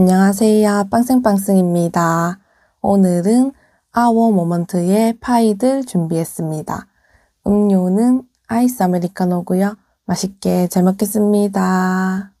안녕하세요. 빵생빵생입니다. 오늘은 아워 모먼트의 파이들 준비했습니다. 음료는 아이스 아메리카노고요. 맛있게 잘 먹겠습니다.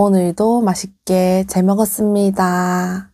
오늘도 맛있게 잘 먹었습니다.